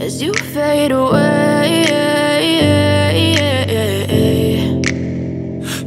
as you fade away.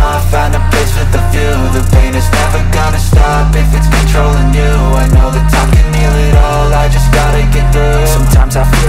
off, find a place with a view. The pain is never gonna stop if it's controlling you. I know that time can heal it all, I just gotta get through. Sometimes I feel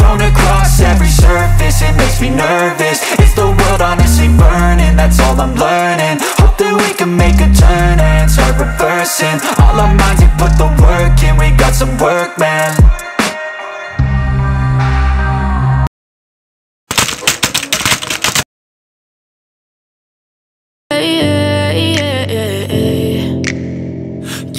thrown across every surface, it makes me nervous. It's the world honestly burning, that's all I'm learning. Hope that we can make a turn and start reversing all our minds and put the work in, we got some work, man.